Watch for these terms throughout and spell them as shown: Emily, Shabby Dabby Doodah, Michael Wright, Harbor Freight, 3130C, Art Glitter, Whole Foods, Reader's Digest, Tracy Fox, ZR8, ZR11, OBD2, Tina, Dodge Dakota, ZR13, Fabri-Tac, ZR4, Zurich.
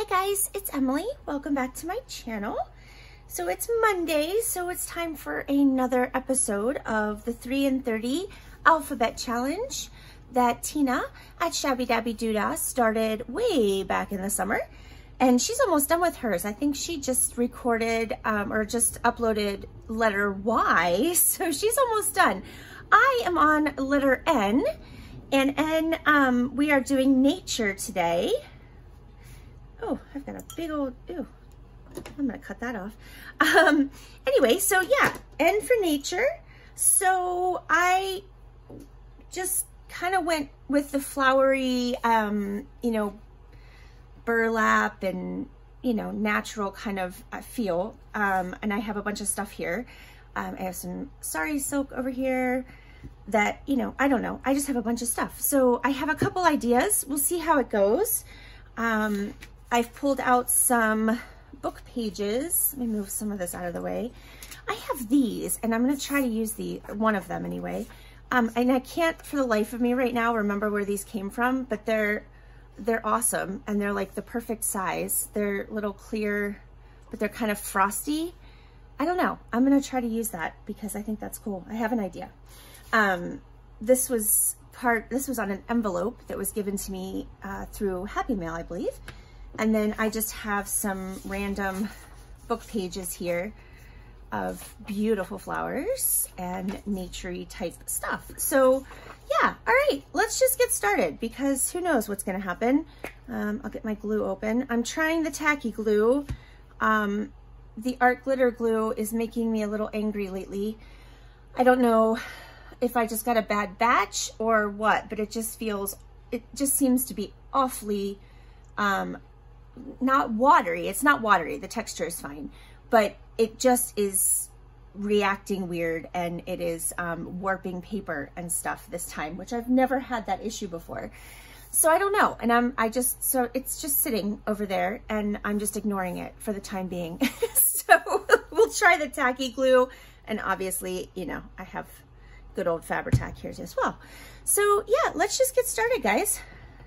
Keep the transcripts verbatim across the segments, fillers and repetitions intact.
Hi guys, it's Emily. Welcome back to my channel. So it's Monday, so it's time for another episode of the three in thirty Alphabet Challenge that Tina at Shabby Dabby Doodah started way back in the summer. And she's almost done with hers. I think she just recorded um, or just uploaded letter Y, so she's almost done. I am on letter N, and N, um, we are doing nature today. Oh, I've got a big old, ew, I'm gonna cut that off. Um, anyway, so yeah, N for nature. So I just kind of went with the flowery, um, you know, burlap and, you know, natural kind of feel. Um, and I have a bunch of stuff here. Um, I have some sari silk over here that, you know, I don't know. I just have a bunch of stuff. So I have a couple ideas. We'll see how it goes. Um, I've pulled out some book pages. Let me move some of this out of the way. I have these, and I'm going to try to use the one of them anyway. Um, and I can't for the life of me right now remember where these came from, but they're they're awesome, and they're like the perfect size. They're little clear, but they're kind of frosty. I don't know. I'm going to try to use that because I think that's cool. I have an idea. Um, this was part, this was on an envelope that was given to me uh, through Happy Mail, I believe. And then I just have some random book pages here of beautiful flowers and nature-y type stuff. So yeah, all right, let's just get started because who knows what's gonna happen. Um, I'll get my glue open. I'm trying the tacky glue. Um, the Art Glitter glue is making me a little angry lately. I don't know if I just got a bad batch or what, but it just feels, it just seems to be awfully, um, not watery. It's not watery, the texture is fine, but it just is reacting weird and it is um, warping paper and stuff this time, which I've never had that issue before. So I don't know. And I'm, I just, so it's just sitting over there and I'm just ignoring it for the time being. So we'll try the tacky glue. And obviously, you know, I have good old Fabri-Tac here as well. So yeah, let's just get started, guys.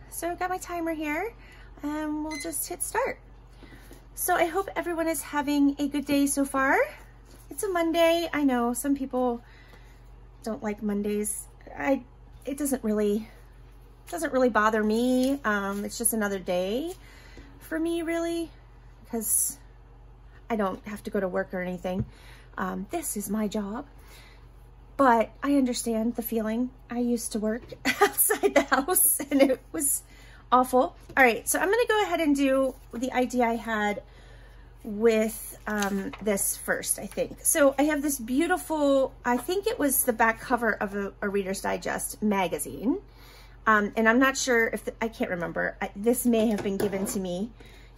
So I've got my timer here and we'll just hit start. So I hope everyone is having a good day so far. It's a Monday. I know some people don't like Mondays. I, it doesn't really, doesn't really bother me. Um, it's just another day for me really, because I don't have to go to work or anything. Um, this is my job, but I understand the feeling. I used to work outside the house and it was awful. All right, so I'm gonna go ahead and do the idea I had with um, this first, I think. So I have this beautiful, I think it was the back cover of a, a Reader's Digest magazine. Um, and I'm not sure if, the, I can't remember. I, this may have been given to me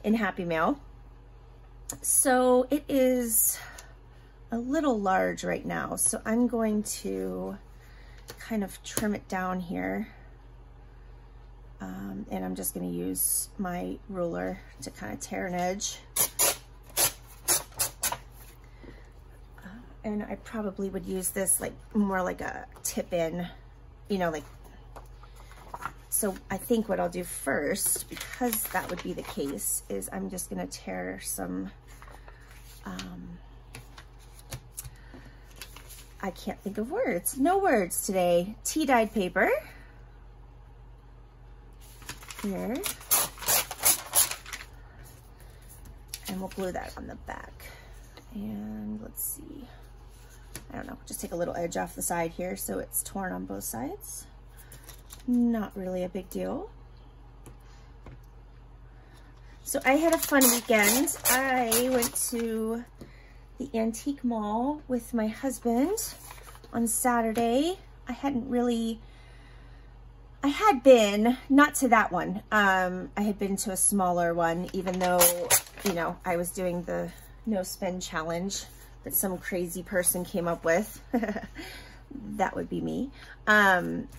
in Happy Mail. So it is a little large right now. So I'm going to kind of trim it down here. Um, and I'm just going to use my ruler to kind of tear an edge. Uh, and I probably would use this like more like a tip in, you know, like, so I think what I'll do first, because that would be the case, is I'm just going to tear some, um, I can't think of words, no words today, tea dyed paper. Here. And we'll glue that on the back. And let's see, I don't know, just take a little edge off the side here so it's torn on both sides. Not really a big deal. So I had a fun weekend. I went to the antique mall with my husband on Saturday. I hadn't really I had been, not to that one, um, I had been to a smaller one, even though, you know, I was doing the no spend challenge that some crazy person came up with. That would be me. Um,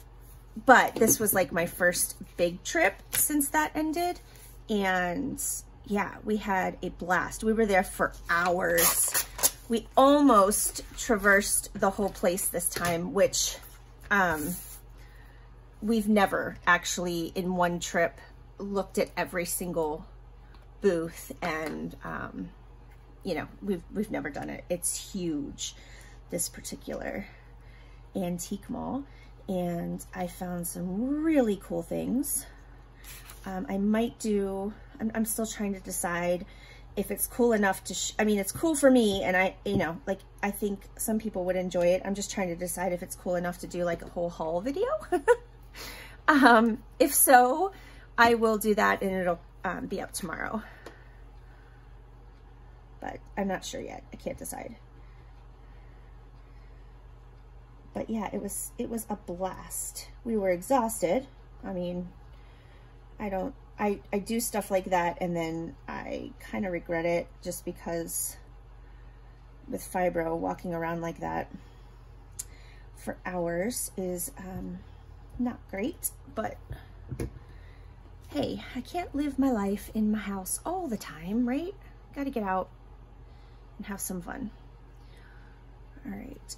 but this was like my first big trip since that ended. And yeah, we had a blast. We were there for hours. We almost traversed the whole place this time, which, um, we've never actually in one trip looked at every single booth, and um, you know, we've, we've never done it. It's huge, this particular antique mall. And I found some really cool things. Um, I might do, I'm, I'm still trying to decide if it's cool enough to, sh I mean, it's cool for me, and I, you know, like, I think some people would enjoy it. I'm just trying to decide if it's cool enough to do like a whole haul video. um, if so, I will do that, and it'll um, be up tomorrow. But I'm not sure yet. I can't decide. But yeah, it was, it was a blast. We were exhausted. I mean, I don't, I, I do stuff like that, and then I kind of regret it, just because with fibro, walking around like that for hours is um, not great. But hey, I can't live my life in my house all the time, right? Gotta get out and have some fun. All right.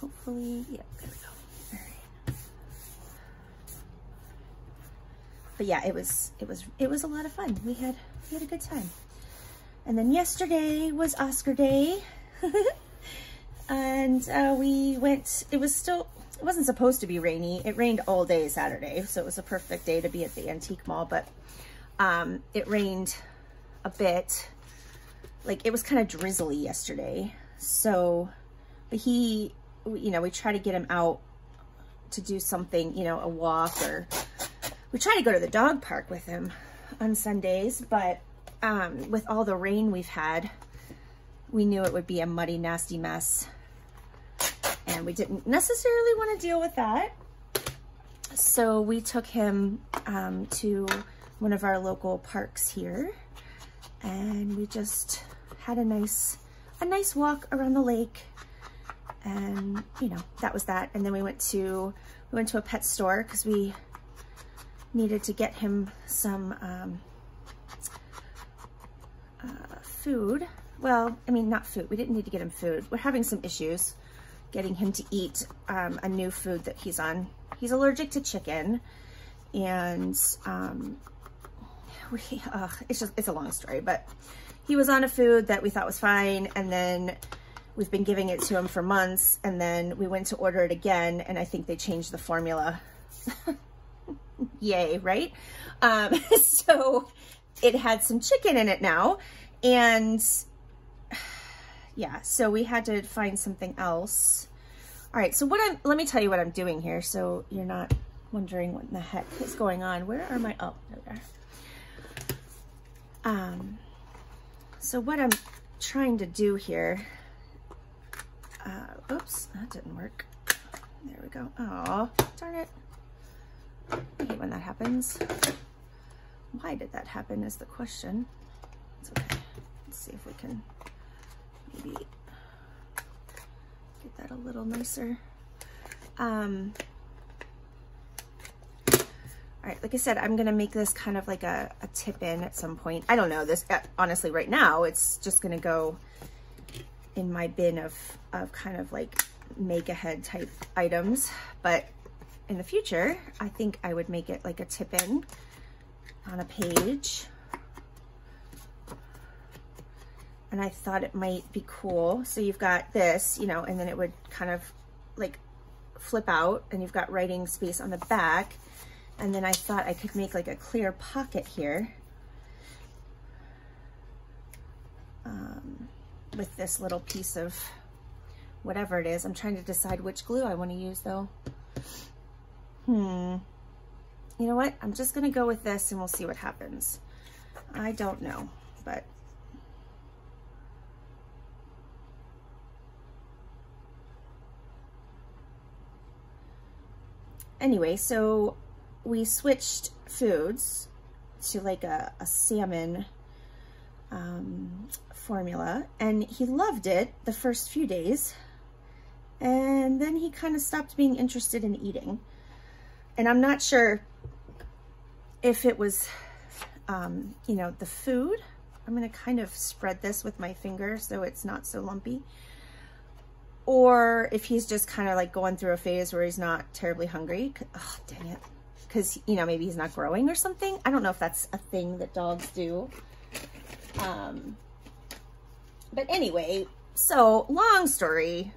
Hopefully, yeah, there we go. All right. But yeah, it was, it was, it was a lot of fun. We had, we had a good time. And then yesterday was Oscar Day. And uh, we went, it was still, it wasn't supposed to be rainy. It rained all day Saturday. So it was a perfect day to be at the antique mall, but um, it rained a bit. Like, it was kind of drizzly yesterday. So, but he, you know, we try to get him out to do something, you know, a walk, or we try to go to the dog park with him on Sundays. But um, with all the rain we've had, we knew it would be a muddy, nasty mess. And we didn't necessarily want to deal with that. So we took him um, to one of our local parks here. And we just had a nice, a nice walk around the lake. And you know, that was that. And then we went to we went to a pet store because we needed to get him some um, uh, food. Well, I mean, not food. We didn't need to get him food. We're having some issues getting him to eat um, a new food that he's on. He's allergic to chicken, and um, we uh, it's just it's a long story. But he was on a food that we thought was fine, and then we've been giving it to him for months, and then we went to order it again, and I think they changed the formula. Yay, right? Um, so it had some chicken in it now, and yeah, so we had to find something else. All right, so what I'm, let me tell you what I'm doing here, so you're not wondering what in the heck is going on. Where are my, oh, there they are. Um, so what I'm trying to do here, Uh, oops, that didn't work. There we go. Oh, darn it. I hate when that happens. Why did that happen is the question. It's okay. Let's see if we can maybe get that a little nicer. Um, all right, like I said, I'm going to make this kind of like a, a tip in at some point. I don't know this. Honestly, right now, it's just going to go in my bin of, of kind of like make ahead type items. But in the future, I think I would make it like a tip in on a page. And I thought it might be cool. So you've got this, you know, and then it would kind of like flip out, and you've got writing space on the back. And then I thought I could make like a clear pocket here. Um, with this little piece of whatever it is. I'm trying to decide which glue I want to use though. Hmm. You know what? I'm just going to go with this, and we'll see what happens. I don't know, but anyway, so we switched foods to like a, a salmon um, formula, and he loved it the first few days, and then he kind of stopped being interested in eating. And I'm not sure if it was, um, you know, the food. I'm going to kind of spread this with my finger so it's not so lumpy, or if he's just kind of like going through a phase where he's not terribly hungry. Oh, dang it. Because, you know, maybe he's not growing or something. I don't know if that's a thing that dogs do. Um, but anyway, so long story,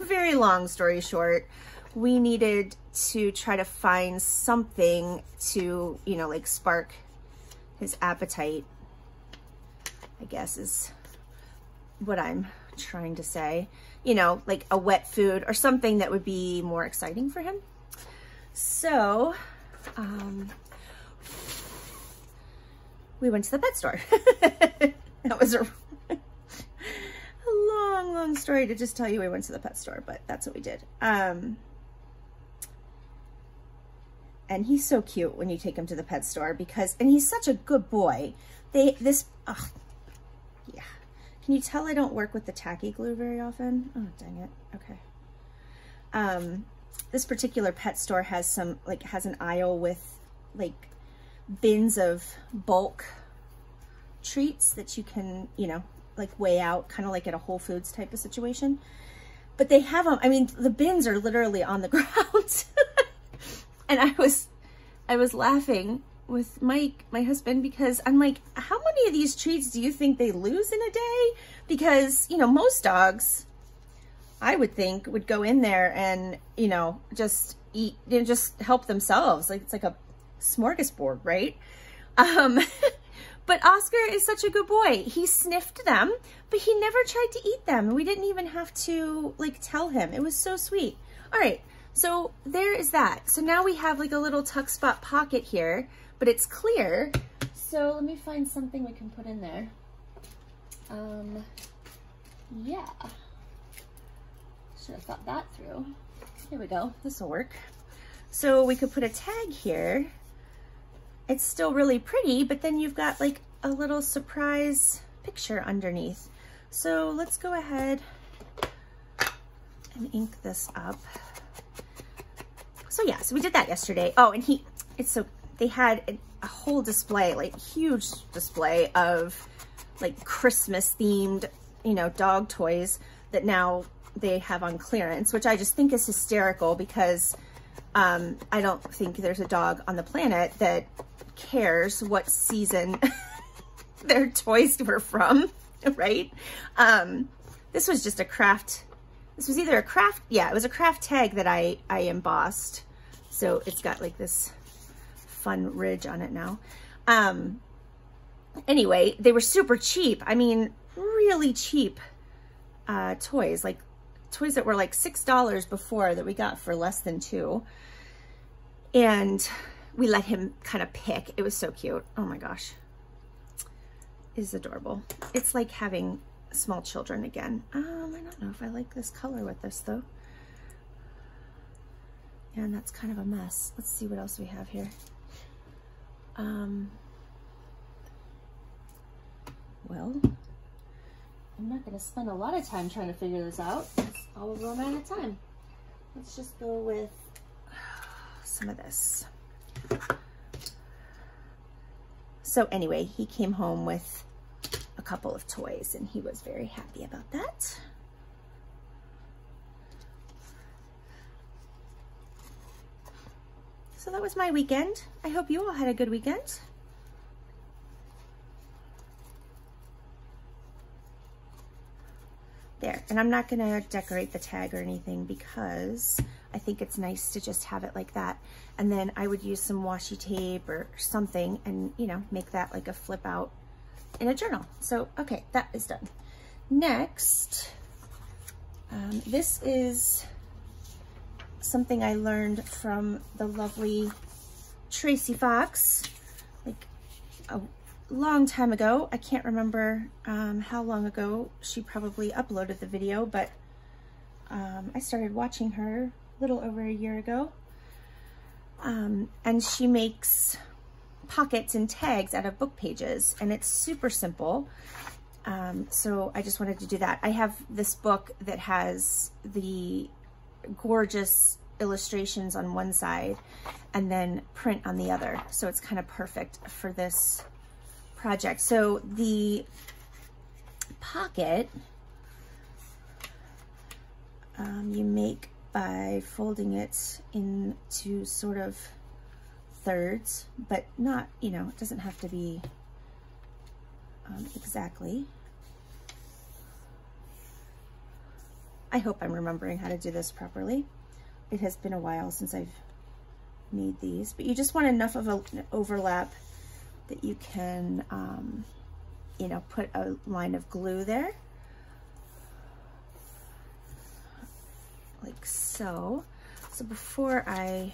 very long story short, we needed to try to find something to, you know, like spark his appetite, I guess is what I'm trying to say, you know, like a wet food or something that would be more exciting for him. So, um, we went to the pet store. That was a, a long, long story to just tell you we went to the pet store, but that's what we did. Um, and he's so cute when you take him to the pet store because, and he's such a good boy. They, this, oh, yeah. Can you tell I don't work with the tacky glue very often? Oh, dang it. Okay. Um, this particular pet store has some, like, has an aisle with, like, bins of bulk treats that you can, you know, like, weigh out, kind of like at a Whole Foods type of situation. But they have them, I mean, the bins are literally on the ground. And I was, I was laughing with Mike, my husband, because I'm like, how many of these treats do you think they lose in a day? Because, you know, most dogs, I would think, would go in there and, you know, just eat, you know, just help themselves. Like, it's like a smorgasbord, right? Um, but Oscar is such a good boy. He sniffed them, but he never tried to eat them. We didn't even have to, like, tell him. It was so sweet. All right, so there is that. So now we have, like, a little tuck spot pocket here, but it's clear. So let me find something we can put in there. Um, yeah. Should have thought that through. Here we go, this will work. So we could put a tag here. It's still really pretty, but then you've got like a little surprise picture underneath. So let's go ahead and ink this up. So yeah, so we did that yesterday. Oh, and he, it's so, they had a whole display, like huge display of like Christmas themed, you know, dog toys that now they have on clearance, which I just think is hysterical because um, I don't think there's a dog on the planet that cares what season their toys were from, right? Um, this was just a craft, this was either a craft, yeah, it was a craft tag that I, I embossed. So it's got like this fun ridge on it now. Um, anyway, they were super cheap. I mean, really cheap uh, toys, like toys that were like six dollars before that we got for less than two. And we let him kind of pick. It was so cute. Oh my gosh. It's adorable. It's like having small children again. Um, I don't know if I like this color with this though. And that's kind of a mess. Let's see what else we have here. Um, well, I'm not gonna spend a lot of time trying to figure this out. That's all we're going out of time. Let's just go with some of this. So anyway, he came home with a couple of toys and he was very happy about that. So that was my weekend. I hope you all had a good weekend. There, and I'm not gonna decorate the tag or anything because I think it's nice to just have it like that. And then I would use some washi tape or something and, you know, make that like a flip out in a journal. So, okay, that is done. Next, um, this is something I learned from the lovely Tracy Fox, like a long time ago. I can't remember um, how long ago she probably uploaded the video, but um, I started watching her a little over a year ago. Um, and she makes pockets and tags out of book pages, and it's super simple. Um, so I just wanted to do that. I have this book that has the gorgeous illustrations on one side and then print on the other. So it's kind of perfect for this project. So the pocket um, you make by folding it into sort of thirds, but not, you know, it doesn't have to be um, exactly. I hope I'm remembering how to do this properly. It has been a while since I've made these, but you just want enough of a, an overlap that you can, um, you know, put a line of glue there. Like so. So before I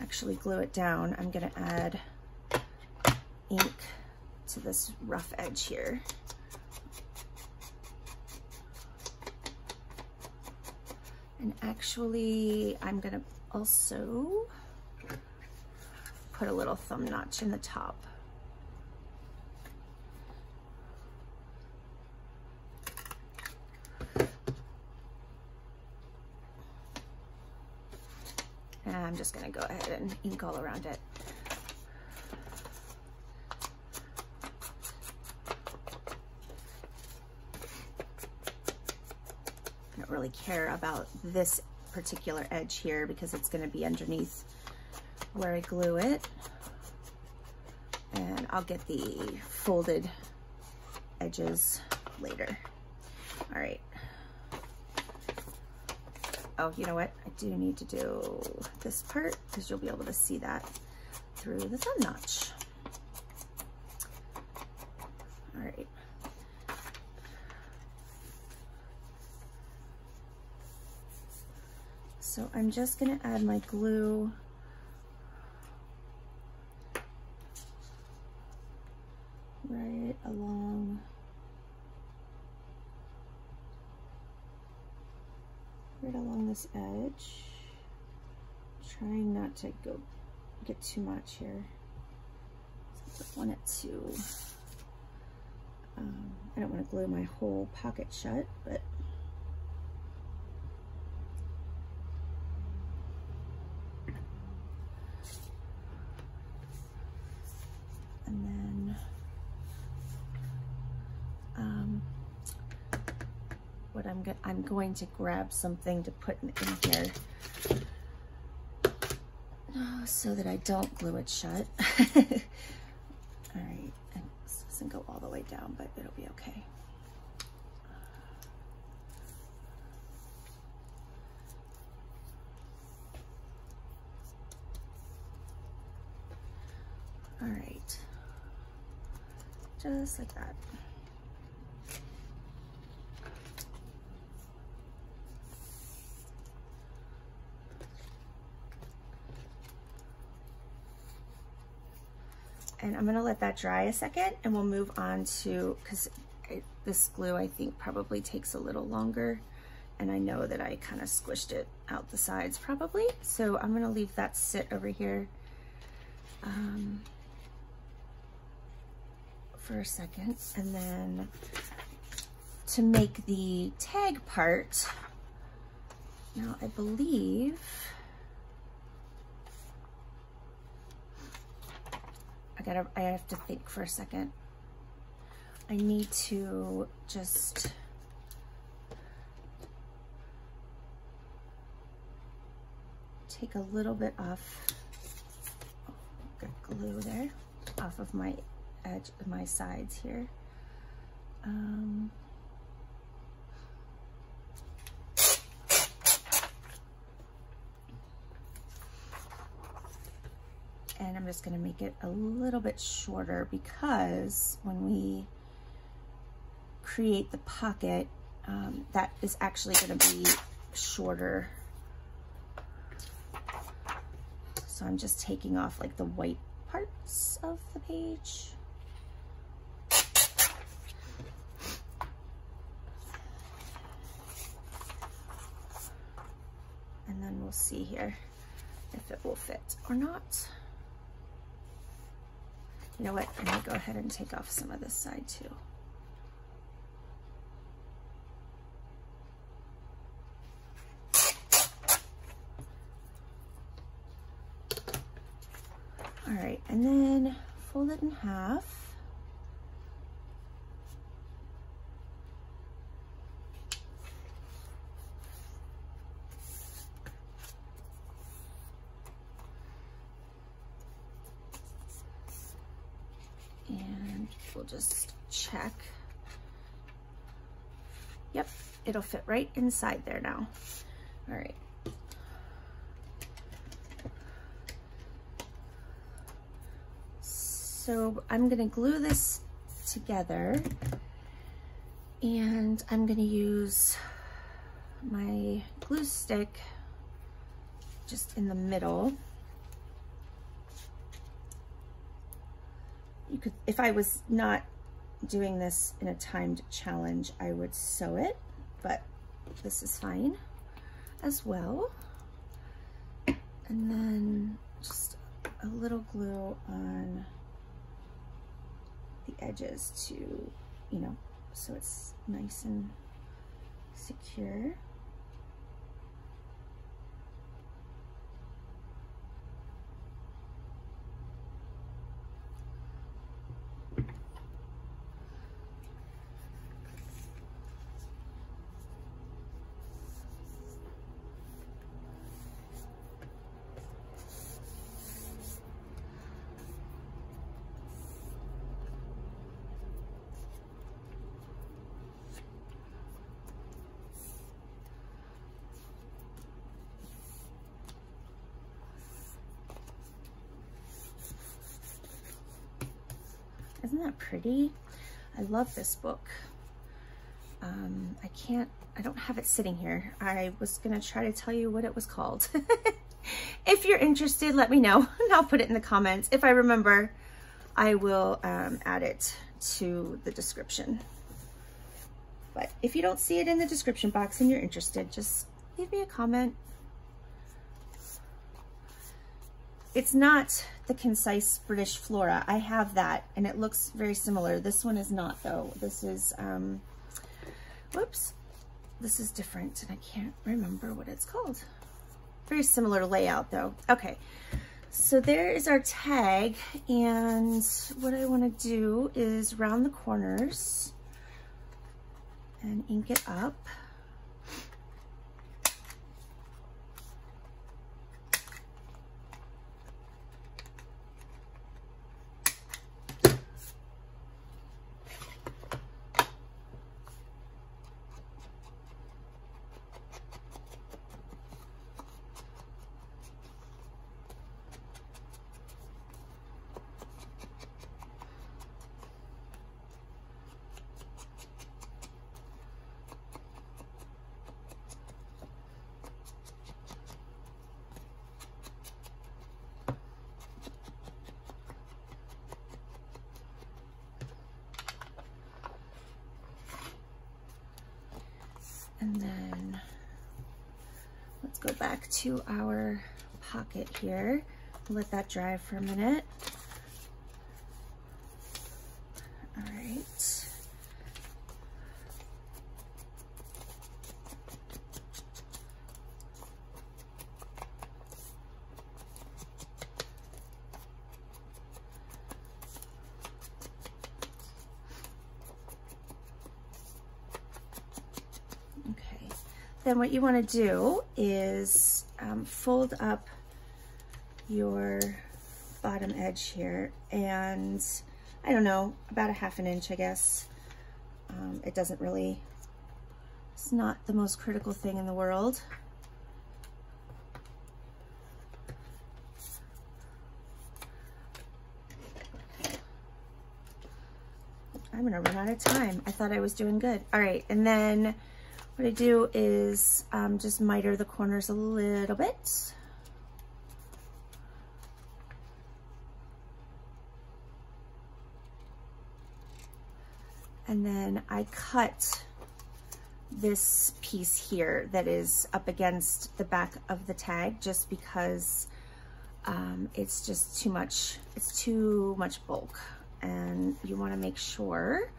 actually glue it down, I'm gonna add ink to this rough edge here. And actually, I'm gonna also put a little thumb notch in the top. And I'm just gonna go ahead and ink all around it. Really care about this particular edge here because it's going to be underneath where I glue it, and I'll get the folded edges later. All right. Oh, you know what? I do need to do this part because you'll be able to see that through the thumb notch. All right. So I'm just going to add my glue right along, right along this edge, trying not to go get too much here. So I just want it to, um, I don't want to glue my whole pocket shut, but and then um, what I'm going I'm going to grab something to put in, in here oh, so that I don't glue it shut. All right, and this doesn't go all the way down, but it'll be okay. All right. Just like that. And I'm gonna let that dry a second and we'll move on to, because this glue I think probably takes a little longer, and I know that I kind of squished it out the sides probably. So I'm gonna leave that sit over here um, for a second, and then to make the tag part, now I believe I gotta I have to think for a second. I need to just take a little bit off, oh, got glue there, off of my edge of my sides here. Um, and I'm just going to make it a little bit shorter because when we create the pocket, um, that is actually going to be shorter. So I'm just taking off like the white parts of the page. And then we'll see here if it will fit or not. You know what? I'm gonna go ahead and take off some of this side too. All right, and then fold it in half. We'll just check. Yep, it'll fit right inside there now. All right. So I'm gonna glue this together and I'm gonna use my glue stick just in the middle. You could, if I was not doing this in a timed challenge, I would sew it, but this is fine as well. And then just a little glue on the edges to, you know, so it's nice and secure. Isn't that pretty? I love this book. Um, I can't, I don't have it sitting here. I was gonna try to tell you what it was called. If you're interested, let me know and I'll put it in the comments. If I remember, I will um, add it to the description. But if you don't see it in the description box and you're interested, just leave me a comment. It's not the Concise British Flora. I have that and it looks very similar. This one is not though. This is, um, whoops, this is different and I can't remember what it's called. Very similar layout though. Okay, so there is our tag, and what I wanna do is round the corners and ink it up. And then let's go back to our pocket here. Let that dry for a minute. All right. Then what you want to do is um, fold up your bottom edge here, and I don't know, about a half an inch, I guess. Um, it doesn't really, it's not the most critical thing in the world. I'm gonna run out of time. I thought I was doing good. All right, and then what I do is um, just miter the corners a little bit. And then I cut this piece here that is up against the back of the tag just because um, it's just too much, it's too much bulk. And you wanna make sure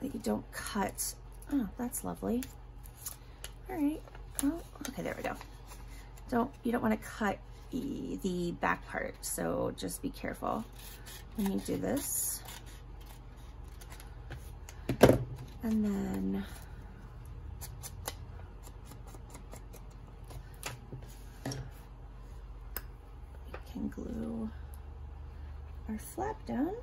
that you don't cut. Oh, that's lovely. All right. Oh, okay, there we go. Don't, you don't want to cut e the back part, so just be careful when you do this. And then we can glue our flap down.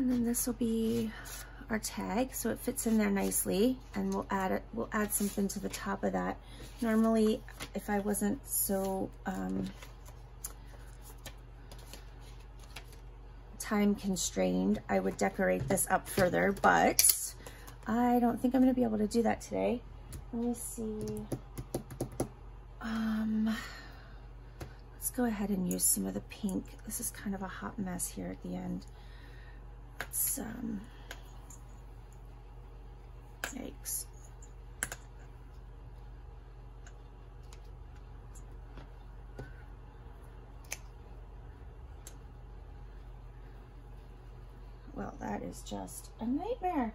And then this will be our tag, so it fits in there nicely, and we'll add it, we'll add something to the top of that. Normally, if I wasn't so um, time constrained, I would decorate this up further, but I don't think I'm gonna be able to do that today. Let me see. Um, let's go ahead and use some of the pink. This is kind of a hot mess here at the end. It's, um, Yikes. Well, that is just a nightmare.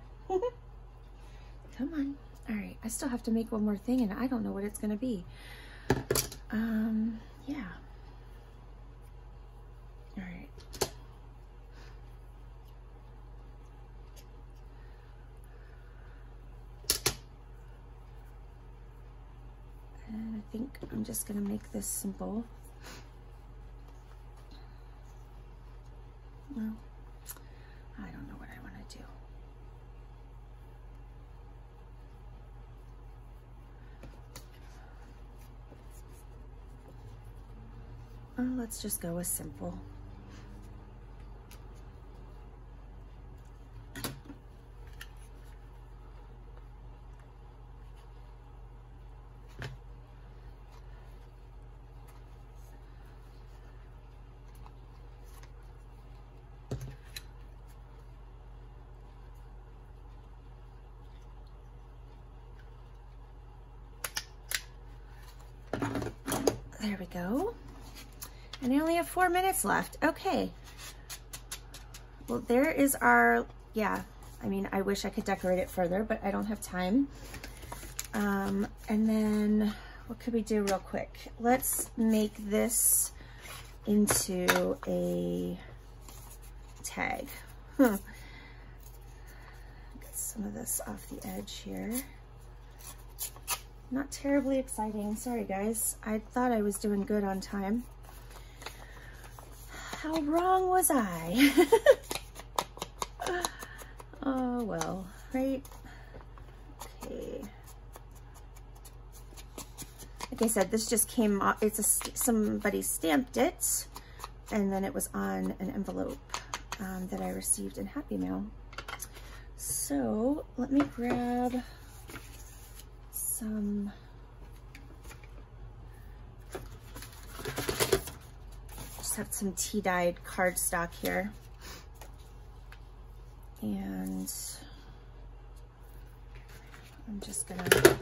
Come on. All right, I still have to make one more thing, and I don't know what it's gonna be. Um, yeah. All right. And I think I'm just gonna make this simple. No, I don't know what I wanna do. Well, let's just go with simple. There we go. And I only have four minutes left. Okay. Well, there is our, yeah. I mean, I wish I could decorate it further, but I don't have time. Um, and then what could we do real quick? Let's make this into a tag. Huh. Get some of this off the edge here. Not terribly exciting. Sorry, guys. I thought I was doing good on time. How wrong was I? Oh, well, right? Okay. Like I said, this just came off. It's a, somebody stamped it, and then it was on an envelope um, that I received in Happy Mail. So let me grab some just have some tea dyed cardstock here, and I'm just gonna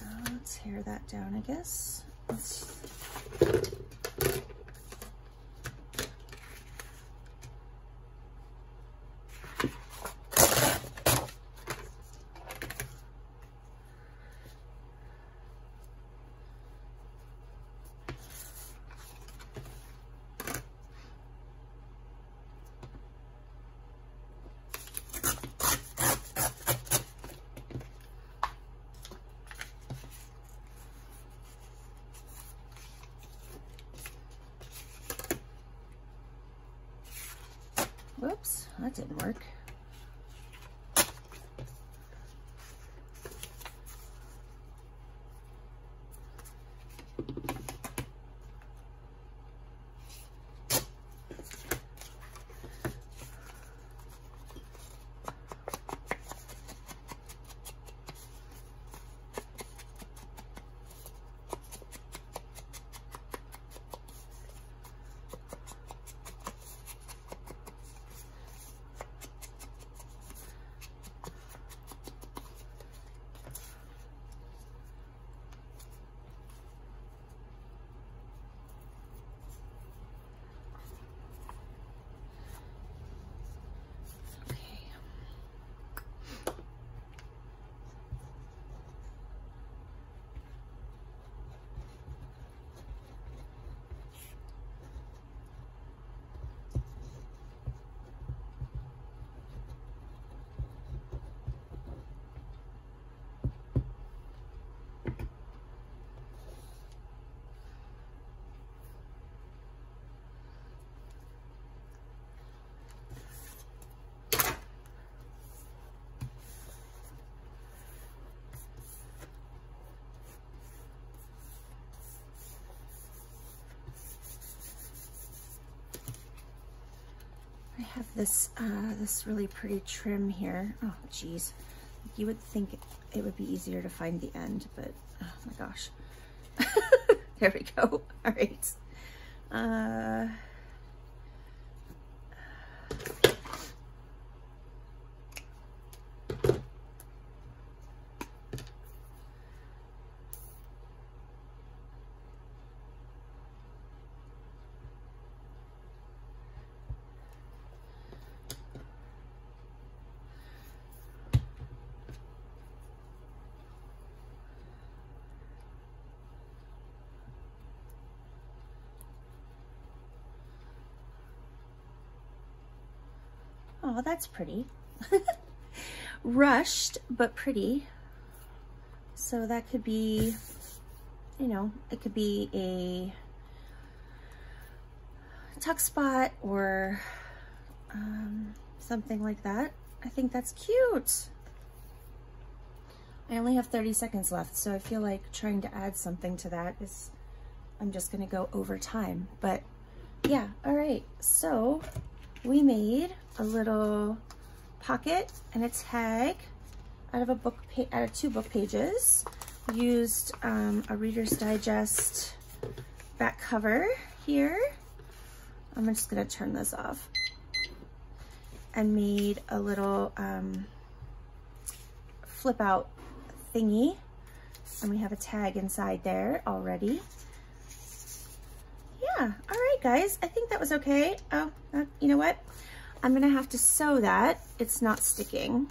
I'll tear that down, I guess. Let's, whoops, that didn't work. I have this uh, this really pretty trim here. Oh, geez. You would think it would be easier to find the end, but oh my gosh. There we go. All right. Uh, Oh, that's pretty. Rushed, but pretty. So that could be, you know, it could be a tuck spot or um, something like that. I think that's cute. I only have thirty seconds left, so I feel like trying to add something to that is, I'm just gonna go over time, but yeah, all right, so. We made a little pocket and a tag out of a book page, out of two book pages. We used um, a Reader's Digest back cover here. I'm just gonna turn this off. And made a little um, flip out thingy. And we have a tag inside there already. Yeah, all right guys, I think that was okay. Oh, uh, you know what? I'm gonna have to sew that. It's not sticking.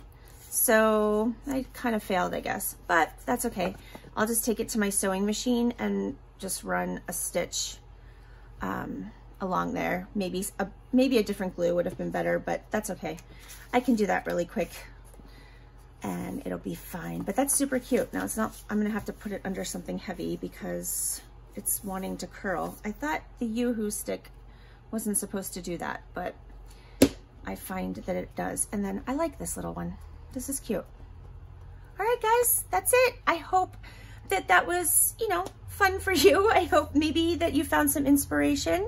So I kind of failed, I guess, but that's okay. I'll just take it to my sewing machine and just run a stitch um, along there. Maybe a, maybe a different glue would have been better, but that's okay. I can do that really quick and it'll be fine, but that's super cute. Now it's not, I'm gonna have to put it under something heavy because it's wanting to curl. I thought the Yoo-hoo stick wasn't supposed to do that, but I find that it does. And then I like this little one. This is cute. All right, guys, that's it. I hope that that was, you know, fun for you. I hope maybe that you found some inspiration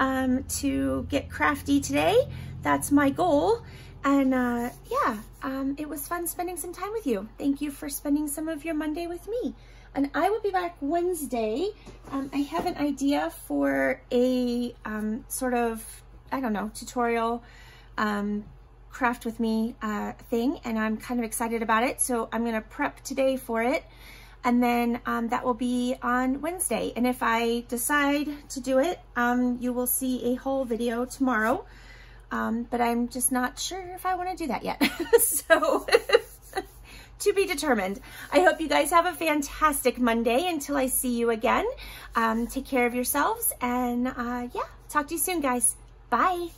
um, to get crafty today. That's my goal. And uh, yeah, um, it was fun spending some time with you. Thank you for spending some of your Monday with me. And I will be back Wednesday. Um, I have an idea for a um, sort of, I don't know, tutorial um, craft with me uh, thing. And I'm kind of excited about it. So I'm going to prep today for it. And then um, that will be on Wednesday. And if I decide to do it, um, you will see a whole video tomorrow. Um, but I'm just not sure if I want to do that yet. So... to be determined. I hope you guys have a fantastic Monday until I see you again. Um, take care of yourselves and uh, yeah, talk to you soon guys. Bye.